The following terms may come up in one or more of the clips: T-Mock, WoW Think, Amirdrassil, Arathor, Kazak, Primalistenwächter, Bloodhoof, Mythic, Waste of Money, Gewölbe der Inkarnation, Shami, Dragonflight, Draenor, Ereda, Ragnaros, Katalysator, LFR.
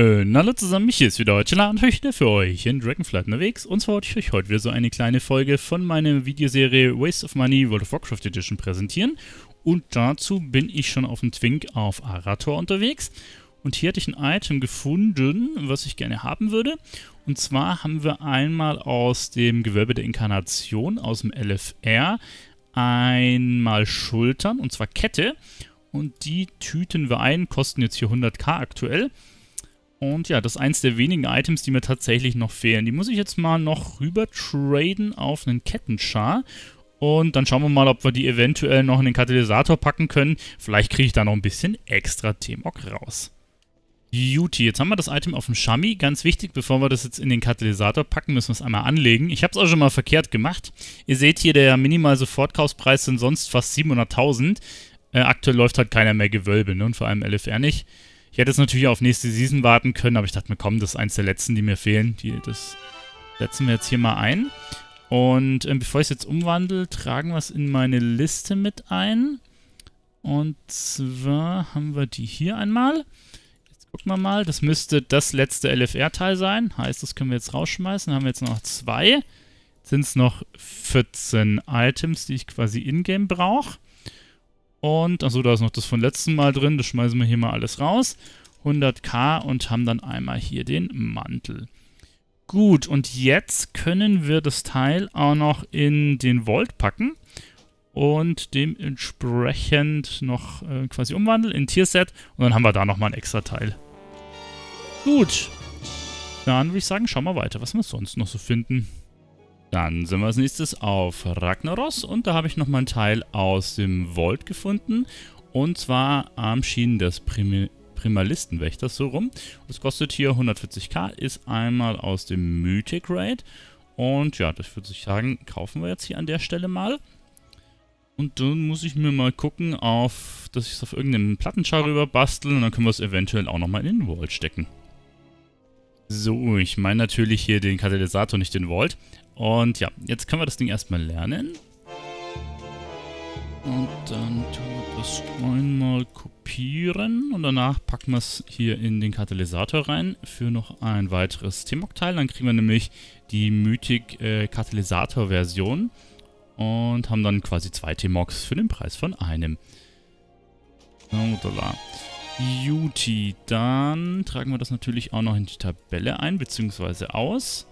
Hallo zusammen, hier ist wieder heute und ich wieder für euch in Dragonflight unterwegs. Und zwar wollte ich euch heute wieder so eine kleine Folge von meiner Videoserie Waste of Money WOW Edition präsentieren. Und dazu bin ich schon auf dem Twink auf Arathor unterwegs. Und hier hatte ich ein Item gefunden, was ich gerne haben würde. Und zwar haben wir einmal aus dem Gewölbe der Inkarnation, aus dem LFR, einmal Schultern, und zwar Kette. Und die tüten wir ein, kosten jetzt hier 100k aktuell. Und ja, das ist eins der wenigen Items, die mir tatsächlich noch fehlen. Die muss ich jetzt mal noch rüber traden auf einen Kettenschar. Und dann schauen wir mal, ob wir die eventuell noch in den Katalysator packen können. Vielleicht kriege ich da noch ein bisschen extra T-Mock raus. Juti, jetzt haben wir das Item auf dem Shami. Ganz wichtig, bevor wir das jetzt in den Katalysator packen, müssen wir es einmal anlegen. Ich habe es auch schon mal verkehrt gemacht. Ihr seht hier, der Minimal-Sofortkaufspreis sind sonst fast 700.000. Aktuell läuft halt keiner mehr Gewölbe, ne? Und vor allem LFR nicht. Ich hätte jetzt natürlich auf nächste Season warten können, aber ich dachte mir, komm, das ist eins der letzten, die mir fehlen. Das setzen wir jetzt hier mal ein. Und bevor ich es jetzt umwandle, tragen wir es in meine Liste mit ein. Und zwar haben wir die hier einmal. Jetzt gucken wir mal, das müsste das letzte LFR-Teil sein. Heißt, das können wir jetzt rausschmeißen. Dann haben wir jetzt noch 2. Jetzt sind es noch 14 Items, die ich quasi in-game brauche. Und, achso, da ist noch das von letzten Mal drin, das schmeißen wir hier mal alles raus. 100k und haben dann einmal hier den Mantel. Gut, und jetzt können wir das Teil auch noch in den Vault packen und dementsprechend noch quasi umwandeln in Tierset. Und dann haben wir da nochmal ein extra Teil. Gut, dann würde ich sagen, schauen wir weiter, was wir sonst noch so finden. Dann sind wir als nächstes auf Ragnaros und da habe ich nochmal einen Teil aus dem Vault gefunden. Und zwar Armschienen des Primalistenwächters, so rum. Das kostet hier 140k, ist einmal aus dem Mythic Raid. Und ja, das würde ich sagen, kaufen wir jetzt hier an der Stelle mal. Und dann muss ich mir mal gucken, dass ich es auf irgendeinem Plattenschar rüber basteln und dann können wir es eventuell auch nochmal in den Vault stecken. So, ich meine natürlich hier den Katalysator, nicht den Vault. Und ja, jetzt können wir das Ding erstmal lernen. Und dann tun wir das einmal kopieren. Und danach packen wir es hier in den Katalysator rein für noch ein weiteres T-Mock-Teil. Dann kriegen wir nämlich die Mythic-Katalysator-Version. Und haben dann quasi 2 T-Mocks für den Preis von einem. So, da. Juti, dann tragen wir das natürlich auch noch in die Tabelle ein, beziehungsweise aus.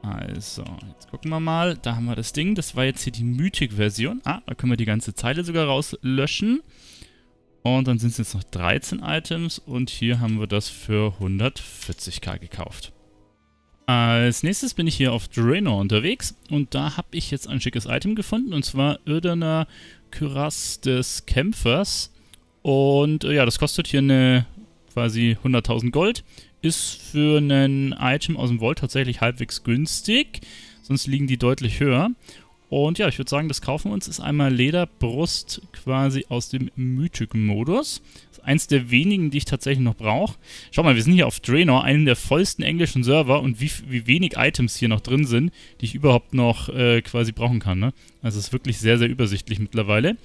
Also, jetzt gucken wir mal. Da haben wir das Ding. Das war jetzt hier die Mythic-Version. Ah, da können wir die ganze Zeile sogar rauslöschen. Und dann sind es jetzt noch 13 Items. Und hier haben wir das für 140k gekauft. Als nächstes bin ich hier auf Draenor unterwegs. Und da habe ich jetzt ein schickes Item gefunden. Und zwar Irdener Kürass des Kämpfers. Und ja, das kostet hier eine quasi 100.000 Gold. Ist für ein Item aus dem Vault tatsächlich halbwegs günstig. Sonst liegen die deutlich höher. Und ja, ich würde sagen, das kaufen wir uns. Ist einmal Lederbrust quasi aus dem Mythic-Modus. Ist eins der wenigen, die ich tatsächlich noch brauche. Schau mal, wir sind hier auf Draenor, einem der vollsten englischen Server. Und wie wenig Items hier noch drin sind, die ich überhaupt noch quasi brauchen kann. Ne? Also es ist wirklich sehr, sehr übersichtlich mittlerweile.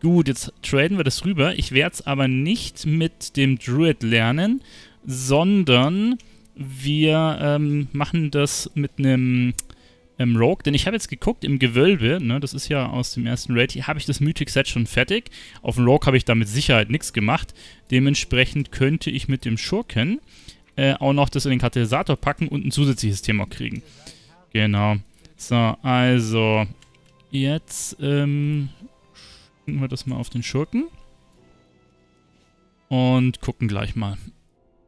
Gut, jetzt traden wir das rüber. Ich werde es aber nicht mit dem Druid lernen, sondern wir machen das mit einem Rogue, denn ich habe jetzt geguckt, im Gewölbe, ne, das ist ja aus dem ersten Raid, hier habe ich das Mythic Set schon fertig. Auf dem Rogue habe ich da mit Sicherheit nichts gemacht. Dementsprechend könnte ich mit dem Schurken auch noch das in den Katalysator packen und ein zusätzliches Thema kriegen. Genau. So, also jetzt schicken wir das mal auf den Schurken. Und gucken gleich mal.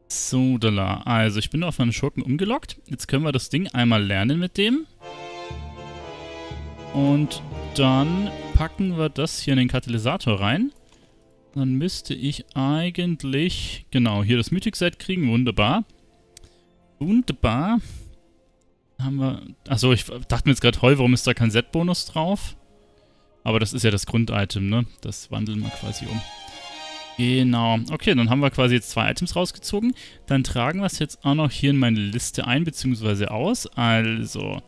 So, da. Also, ich bin auf meinen Schurken umgelockt. Jetzt können wir das Ding einmal lernen mit dem. Und dann packen wir das hier in den Katalysator rein. Dann müsste ich eigentlich, genau, hier das Mythic-Set kriegen. Wunderbar. Wunderbar. Haben wir, achso, ich dachte mir jetzt gerade, warum ist da kein Set-Bonus drauf? Aber das ist ja das Grunditem, ne? Das wandeln wir quasi um. Genau. Okay, dann haben wir quasi jetzt 2 Items rausgezogen. Dann tragen wir es jetzt auch noch hier in meine Liste ein, beziehungsweise aus. Also,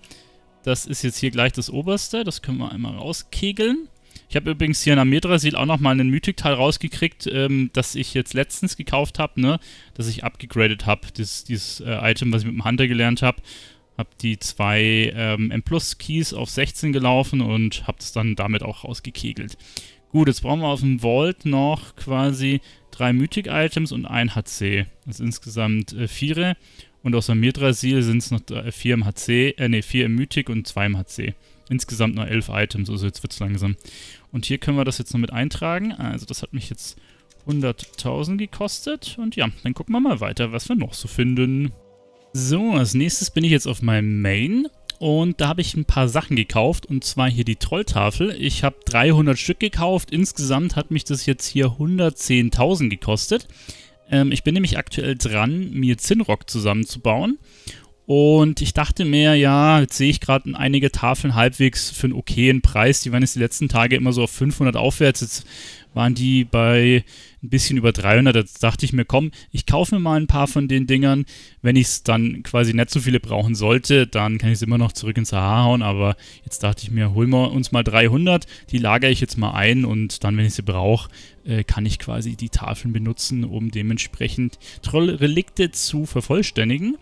das ist jetzt hier gleich das oberste. Das können wir einmal rauskegeln. Ich habe übrigens hier in Amirdrassil auch nochmal einen Mythic-Teil rausgekriegt, das ich jetzt letztens gekauft habe, ne? Dass ich upgegradet habe, dieses Item, was ich mit dem Hunter gelernt habe. Habe die zwei M-Plus-Keys auf 16 gelaufen und habe das dann damit auch rausgekegelt. Gut, jetzt brauchen wir auf dem Vault noch quasi 3 Mythic-Items und 1 HC. Das sind insgesamt 4. Und aus Amirdrassil sind es noch 4 im HC, 4 im Mythic und 2 im HC. Insgesamt nur 11 Items, also jetzt wird es langsam. Und hier können wir das jetzt noch mit eintragen. Also das hat mich jetzt 100.000 gekostet. Und ja, dann gucken wir mal weiter, was wir noch so finden. So, als nächstes bin ich jetzt auf meinem Main. Und da habe ich ein paar Sachen gekauft. Und zwar hier die Trolltafel. Ich habe 300 Stück gekauft. Insgesamt hat mich das jetzt hier 110.000 gekostet. Ich bin nämlich aktuell dran, mir Zinnrock zusammenzubauen. Und ich dachte mir, ja, jetzt sehe ich gerade einige Tafeln halbwegs für einen okayen Preis. Die waren jetzt die letzten Tage immer so auf 500 aufwärts. Jetzt waren die bei ein bisschen über 300. Da dachte ich mir, komm, ich kaufe mir mal ein paar von den Dingern. Wenn ich es dann quasi nicht so viele brauchen sollte, dann kann ich es immer noch zurück ins Haar hauen. Aber jetzt dachte ich mir, holen wir uns mal 300. Die lagere ich jetzt mal ein und dann, wenn ich sie brauche, kann ich quasi die Tafeln benutzen, um dementsprechend Trollrelikte zu vervollständigen.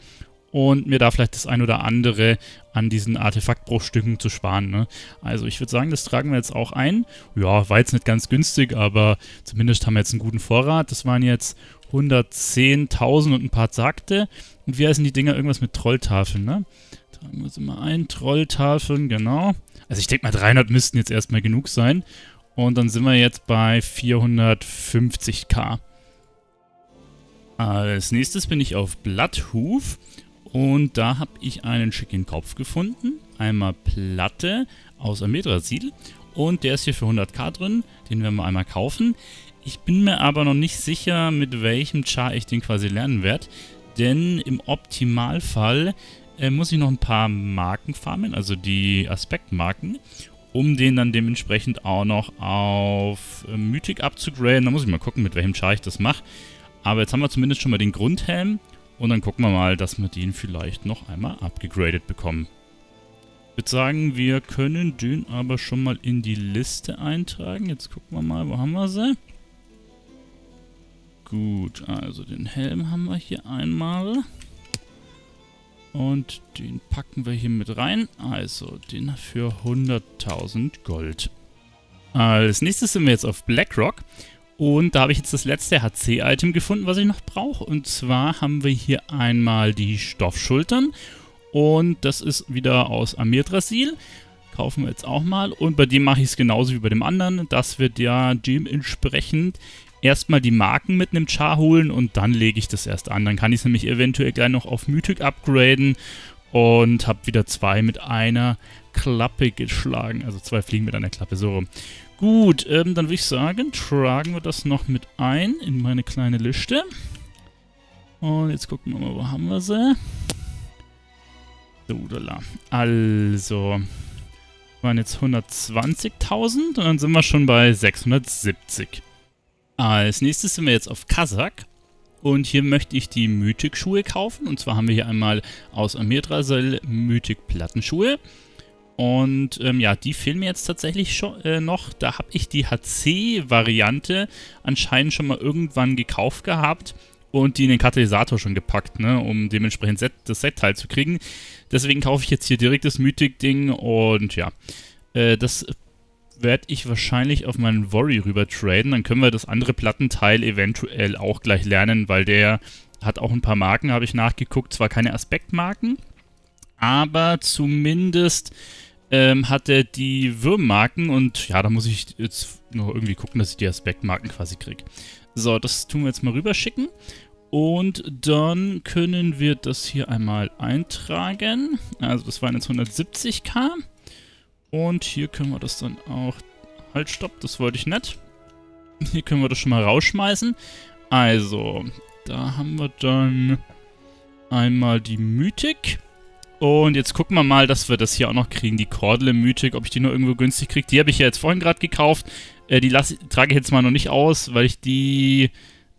Und mir da vielleicht das ein oder andere an diesen Artefaktbruchstücken zu sparen, ne? Also ich würde sagen, das tragen wir jetzt auch ein. Ja, war jetzt nicht ganz günstig, aber zumindest haben wir jetzt einen guten Vorrat. Das waren jetzt 110.000 und ein paar Sagte. Und wie heißen die Dinger? Irgendwas mit Trolltafeln, ne? Tragen wir sie mal ein. Trolltafeln, genau. Also ich denke mal, 300 müssten jetzt erstmal genug sein. Und dann sind wir jetzt bei 450.000. Als nächstes bin ich auf Bloodhoof. Und da habe ich einen schicken Kopf gefunden, einmal Platte aus Amirdrassil und der ist hier für 100.000 drin, den werden wir einmal kaufen. Ich bin mir aber noch nicht sicher, mit welchem Char ich den quasi lernen werde, denn im Optimalfall muss ich noch ein paar Marken farmen, also die Aspektmarken, um den dann dementsprechend auch noch auf Mythic abzugraden. Da muss ich mal gucken, mit welchem Char ich das mache, aber jetzt haben wir zumindest schon mal den Grundhelm. Und dann gucken wir mal, dass wir den vielleicht noch einmal upgegradet bekommen. Ich würde sagen, wir können den aber schon mal in die Liste eintragen. Jetzt gucken wir mal, wo haben wir sie? Gut, also den Helm haben wir hier einmal. Und den packen wir hier mit rein. Also den für 100.000 Gold. Als nächstes sind wir jetzt auf Blackrock. Und da habe ich jetzt das letzte HC-Item gefunden, was ich noch brauche. Und zwar haben wir hier einmal die Stoffschultern. Und das ist wieder aus Amirdrassil. Kaufen wir jetzt auch mal. Und bei dem mache ich es genauso wie bei dem anderen, dass wir da dementsprechend erstmal die Marken mit einem Char holen und dann lege ich das erst an. Dann kann ich es nämlich eventuell gleich noch auf Mythic upgraden und habe wieder 2 mit einer Klappe geschlagen. Also 2 Fliegen mit einer Klappe, so rum. Gut, dann würde ich sagen, tragen wir das noch mit ein in meine kleine Liste. Und jetzt gucken wir mal, wo haben wir sie? So, da. Also, waren jetzt 120.000 und dann sind wir schon bei 670. Als nächstes sind wir jetzt auf Kazak. Und hier möchte ich die Mythic-Schuhe kaufen. Und zwar haben wir hier einmal aus Amirdrassil Mythic-Plattenschuhe. Und ja, die fehlen mir jetzt tatsächlich schon, noch. Da habe ich die HC-Variante anscheinend schon mal irgendwann gekauft gehabt und die in den Katalysator schon gepackt, ne, um dementsprechend das Set-Teil zu kriegen. Deswegen kaufe ich jetzt hier direkt das Mythic-Ding und ja, das werde ich wahrscheinlich auf meinen Worry rüber traden. Dann können wir das andere Plattenteil eventuell auch gleich lernen, weil der hat auch ein paar Marken, habe ich nachgeguckt. Zwar keine Aspektmarken, aber zumindest hat er die Würmmarken und ja, da muss ich jetzt noch irgendwie gucken, dass ich die Aspektmarken quasi kriege. So, das tun wir jetzt mal rüberschicken und dann können wir das hier einmal eintragen. Also das waren jetzt 170.000 und hier können wir das dann auch... Halt, stopp, das wollte ich nicht. Hier können wir das schon mal rausschmeißen. Also, da haben wir dann einmal die Mythik. Und jetzt gucken wir mal, dass wir das hier auch noch kriegen, die Kordel im Mythic, ob ich die nur irgendwo günstig kriege. Die habe ich ja jetzt vorhin gerade gekauft, die trage ich jetzt mal noch nicht aus, weil ich die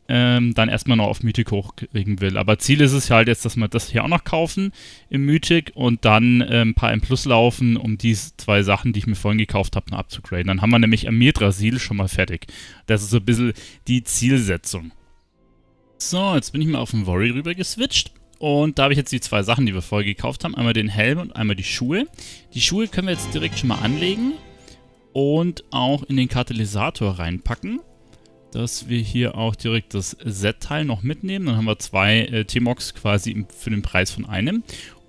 dann erstmal noch auf Mythic hochkriegen will. Aber Ziel ist es halt jetzt, dass wir das hier auch noch kaufen im Mythic und dann ein paar M+ laufen, um diese zwei Sachen, die ich mir vorhin gekauft habe, noch abzugraden. Dann haben wir nämlich Amirdrassil schon mal fertig. Das ist so ein bisschen die Zielsetzung. So, jetzt bin ich mal auf den Warrior rüber geswitcht. Und da habe ich jetzt die zwei Sachen, die wir vorher gekauft haben. Einmal den Helm und einmal die Schuhe. Die Schuhe können wir jetzt direkt schon mal anlegen und auch in den Katalysator reinpacken. Dass wir hier auch direkt das Set-Teil noch mitnehmen. Dann haben wir zwei T-Mocks quasi für den Preis von einem.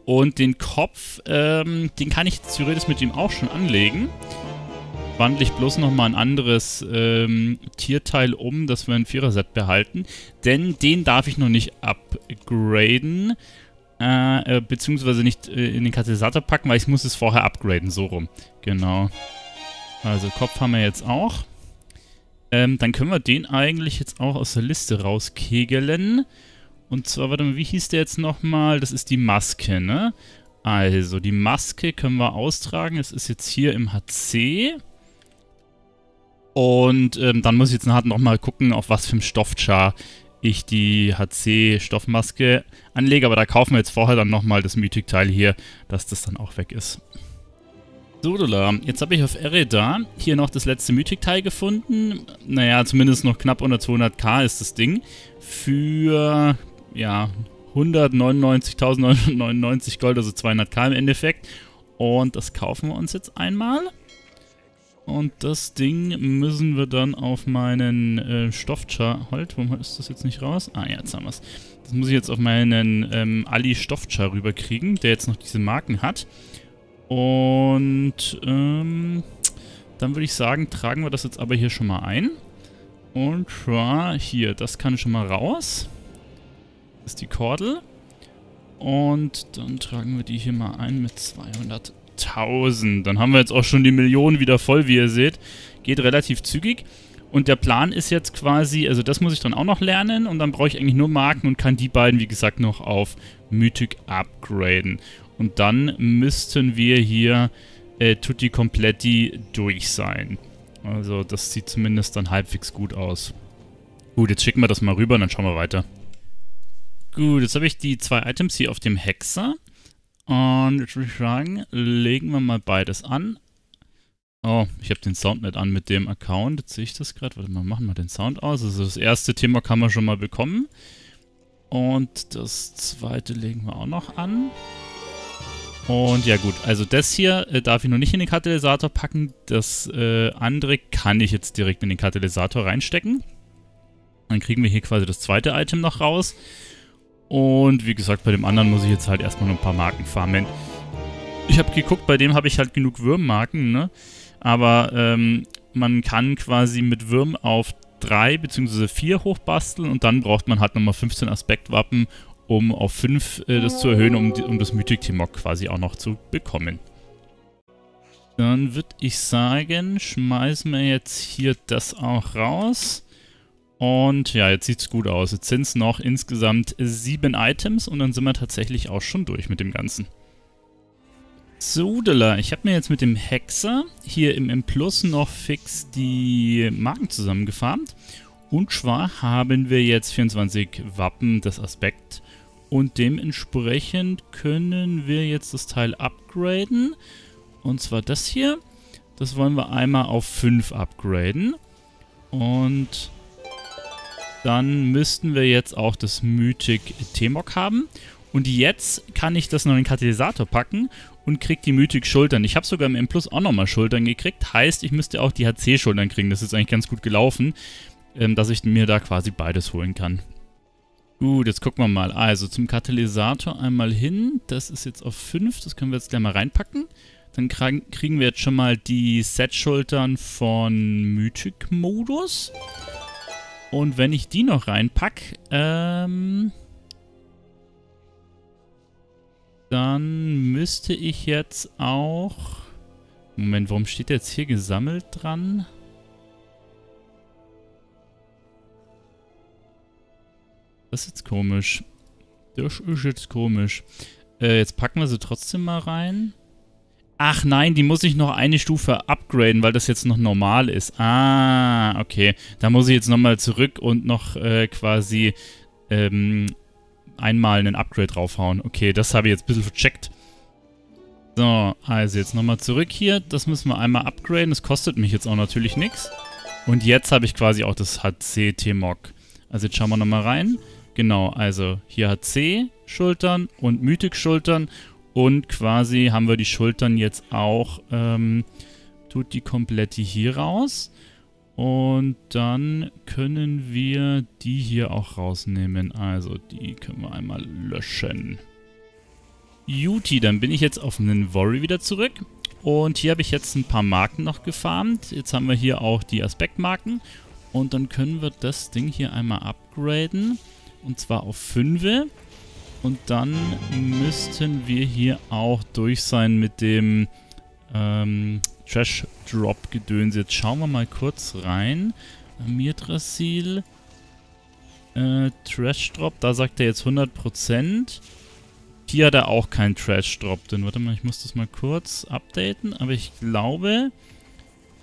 Und den Kopf, den kann ich theoretisch mit ihm auch schon anlegen. Wandle ich bloß nochmal ein anderes Tierteil um, dass wir ein Vierer-Set behalten. Denn den darf ich noch nicht upgraden. Beziehungsweise nicht in den Katalysator packen, weil ich muss es vorher upgraden. So rum. Genau. Also Kopf haben wir jetzt auch. Dann können wir den eigentlich jetzt auch aus der Liste rauskegeln. Und zwar, warte mal, wie hieß der jetzt nochmal? Das ist die Maske, ne? Also, die Maske können wir austragen. Es ist jetzt hier im HC. Und dann muss ich jetzt nachher nochmal gucken, auf was für einen Stoffchar ich die HC-Stoffmaske anlege. Aber da kaufen wir jetzt vorher dann nochmal das Mythic-Teil hier, dass das dann auch weg ist. So, jetzt habe ich auf Ereda hier noch das letzte Mythic-Teil gefunden. Naja, zumindest noch knapp unter 200k ist das Ding. Für, ja, 199.999 Gold, also 200k im Endeffekt. Und das kaufen wir uns jetzt einmal. Und das Ding müssen wir dann auf meinen Stoffchar... Halt, warum ist das jetzt nicht raus? Ah, ja, jetzt haben wir es. Das muss ich jetzt auf meinen Ali-Stoffchar rüberkriegen, der jetzt noch diese Marken hat. Und dann würde ich sagen, tragen wir das jetzt aber hier schon mal ein. Und zwar hier, das kann schon mal raus. Das ist die Kordel. Und dann tragen wir die hier mal ein mit 200.000. Dann haben wir jetzt auch schon die Millionen wieder voll, wie ihr seht. Geht relativ zügig. Und der Plan ist jetzt quasi, also das muss ich dann auch noch lernen. Und dann brauche ich eigentlich nur Marken und kann die beiden, wie gesagt, noch auf Mythic upgraden. Und dann müssten wir hier tutti completi durch sein. Also das sieht zumindest dann halbwegs gut aus. Gut, jetzt schicken wir das mal rüber und dann schauen wir weiter. Gut, jetzt habe ich die zwei Items hier auf dem Hexer. Und jetzt würde ich sagen, legen wir mal beides an. Oh, ich habe den Sound nicht an mit dem Account. Jetzt sehe ich das gerade. Warte mal, machen wir den Sound aus. Also das erste Thema kann man schon mal bekommen. Und das zweite legen wir auch noch an. Und ja gut, also das hier darf ich noch nicht in den Katalysator packen. Das andere kann ich jetzt direkt in den Katalysator reinstecken. Dann kriegen wir hier quasi das zweite Item noch raus. Und wie gesagt, bei dem anderen muss ich jetzt halt erstmal noch ein paar Marken farmen. Ich habe geguckt, bei dem habe ich halt genug Würmmarken, ne? Aber man kann quasi mit Würm auf 3 bzw. 4 hochbasteln und dann braucht man halt nochmal 15 Aspektwappen, um auf 5 das zu erhöhen, um das Mythic T-Mock quasi auch noch zu bekommen. Dann würde ich sagen, schmeißen wir jetzt hier das auch raus. Und ja, jetzt sieht es gut aus. Jetzt sind es noch insgesamt 7 Items und dann sind wir tatsächlich auch schon durch mit dem Ganzen. So, ich habe mir jetzt mit dem Hexer hier im M+ noch fix die Marken zusammengefarmt. Und zwar haben wir jetzt 24 Wappen des Aspekt. Und dementsprechend können wir jetzt das Teil upgraden. Und zwar das hier. Das wollen wir einmal auf 5 upgraden. Und dann müssten wir jetzt auch das Mythic T-Mock haben. Und jetzt kann ich das noch in den Katalysator packen und kriege die Mythic Schultern. Ich habe sogar im M+ auch nochmal Schultern gekriegt. Heißt, ich müsste auch die HC-Schultern kriegen. Das ist eigentlich ganz gut gelaufen, dass ich mir da quasi beides holen kann. Gut, jetzt gucken wir mal. Also zum Katalysator einmal hin. Das ist jetzt auf 5. Das können wir jetzt gleich mal reinpacken. Dann kriegen wir jetzt schon mal die Set-Schultern von Mythic-Modus. Und wenn ich die noch reinpacke, dann müsste ich jetzt auch... Moment, warum steht jetzt hier gesammelt dran? Das ist jetzt komisch. Das ist jetzt komisch. Jetzt packen wir sie trotzdem mal rein. Ach nein, die muss ich noch eine Stufe upgraden, weil das jetzt noch normal ist. Ah, okay. Da muss ich jetzt nochmal zurück und noch quasi einmal einen Upgrade draufhauen. Okay, das habe ich jetzt ein bisschen vercheckt. So, also jetzt nochmal zurück hier. Das müssen wir einmal upgraden. Das kostet mich jetzt auch natürlich nichts. Und jetzt habe ich quasi auch das HC T-Mock. Also jetzt schauen wir nochmal rein. Genau, also hier HC Schultern und Mythic Schultern. Und quasi haben wir die Schultern jetzt auch, tut die komplette hier raus. Und dann können wir die hier auch rausnehmen. Also die können wir einmal löschen. Juti, dann bin ich jetzt auf einen Worry wieder zurück. Und hier habe ich jetzt ein paar Marken noch gefarmt. Jetzt haben wir hier auch die Aspektmarken. Und dann können wir das Ding hier einmal upgraden. Und zwar auf 5. Und dann müssten wir hier auch durch sein mit dem Trash-Drop-Gedöns. Jetzt schauen wir mal kurz rein. Amirdrassil. Trash-Drop, da sagt er jetzt 100%. Hier hat er auch keinen Trash-Drop. Denn warte mal, ich muss das mal kurz updaten. Aber ich glaube,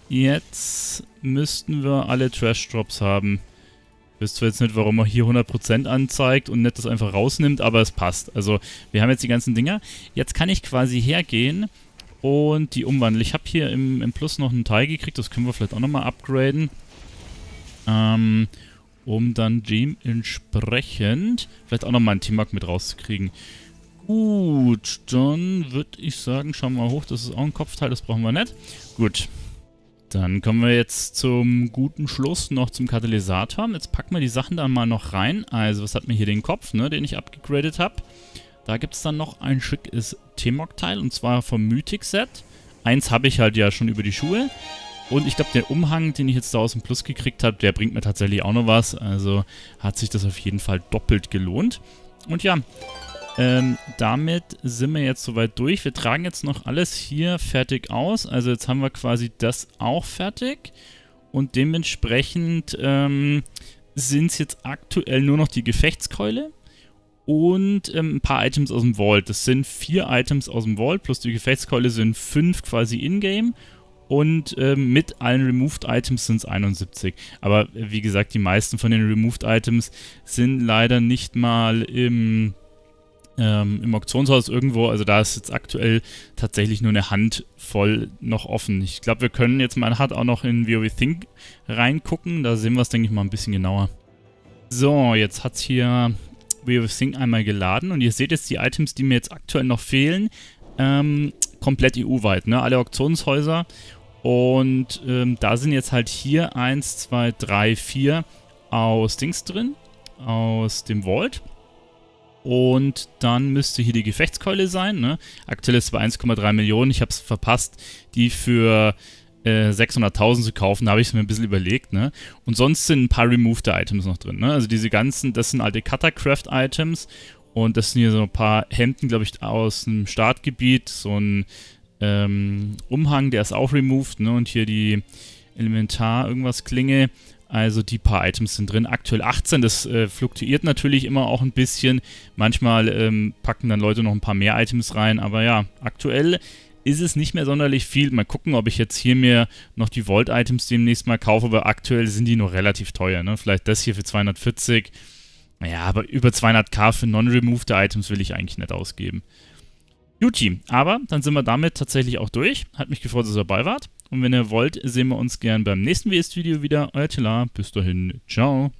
jetzt müssten wir alle Trash-Drops haben. Wisst ihr jetzt nicht, warum er hier 100% anzeigt und nicht das einfach rausnimmt, aber es passt. Also wir haben jetzt die ganzen Dinger. Jetzt kann ich quasi hergehen und die umwandeln. Ich habe hier im Plus noch einen Teil gekriegt, das können wir vielleicht auch nochmal upgraden. Um dann dementsprechend vielleicht auch nochmal einen T-Mark mit rauszukriegen. Gut, dann würde ich sagen, schauen wir mal hoch. Das ist auch ein Kopfteil, das brauchen wir nicht. Gut. Dann kommen wir jetzt zum guten Schluss noch zum Katalysator. Jetzt packen wir die Sachen dann mal noch rein. Also was hat mir hier den Kopf, ne, den ich abgegradet habe. Da gibt es dann noch ein schickes T-Mock-Teil und zwar vom Mythic-Set. Eins habe ich halt ja schon über die Schuhe. Und ich glaube, der Umhang, den ich jetzt da aus dem Plus gekriegt habe, der bringt mir tatsächlich auch noch was. Also hat sich das auf jeden Fall doppelt gelohnt. Und ja, damit sind wir jetzt soweit durch. Wir tragen jetzt noch alles hier fertig aus. Also jetzt haben wir quasi das auch fertig. Und dementsprechend sind es jetzt aktuell nur noch die Gefechtskeule und ein paar Items aus dem Vault. Das sind 4 Items aus dem Vault plus die Gefechtskeule sind 5 quasi in-game. Und mit allen Removed Items sind es 71. Aber wie gesagt, die meisten von den Removed Items sind leider nicht mal im Auktionshaus irgendwo, also da ist jetzt aktuell tatsächlich nur eine Handvoll noch offen. Ich glaube, wir können jetzt mal hart auch noch in WoW Think reingucken, da sehen wir es, denke ich, mal ein bisschen genauer. So, jetzt hat es hier WoW Think einmal geladen und ihr seht jetzt die Items, die mir jetzt aktuell noch fehlen, komplett EU-weit, ne? Alle Auktionshäuser und da sind jetzt halt hier 1, 2, 3, 4 aus Dings drin, aus dem Vault. Und dann müsste hier die Gefechtskeule sein, ne? Aktuell ist es bei 1,3 Millionen. Ich habe es verpasst, die für 600.000 zu kaufen. Da habe ich es mir ein bisschen überlegt, ne? Und sonst sind ein paar removed Items noch drin, ne? Also diese ganzen, das sind alte Cuttercraft-Items. Und das sind hier so ein paar Hemden, glaube ich, aus dem Startgebiet. So ein Umhang, der ist auch removed, ne? Und hier die Elementar-Irgendwas-Klinge. Also die paar Items sind drin. Aktuell 18, das fluktuiert natürlich immer auch ein bisschen. Manchmal packen dann Leute noch ein paar mehr Items rein. Aber ja, aktuell ist es nicht mehr sonderlich viel. Mal gucken, ob ich jetzt hier mir noch die Vault-Items demnächst mal kaufe. Aber aktuell sind die noch relativ teuer, ne? Vielleicht das hier für 240. Naja, aber über 200k für non-removed Items will ich eigentlich nicht ausgeben. Juti, aber dann sind wir damit tatsächlich auch durch. Hat mich gefreut, dass ihr dabei wart. Und wenn ihr wollt, sehen wir uns gern beim nächsten WS-Video wieder. Euer Tela, bis dahin, ciao.